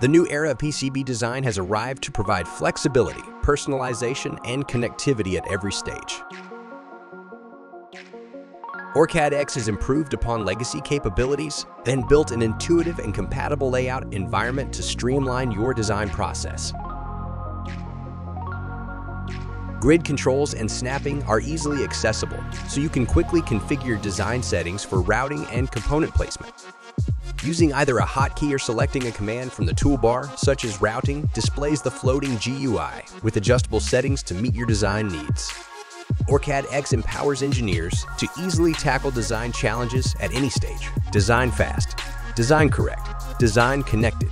The new era of PCB design has arrived to provide flexibility, personalization, and connectivity at every stage. OrCAD X has improved upon legacy capabilities and built an intuitive and compatible layout environment to streamline your design process. Grid controls and snapping are easily accessible, so you can quickly configure design settings for routing and component placement. Using either a hotkey or selecting a command from the toolbar, such as routing, displays the floating GUI with adjustable settings to meet your design needs. OrCAD X empowers engineers to easily tackle design challenges at any stage. Design fast, design correct, design connected.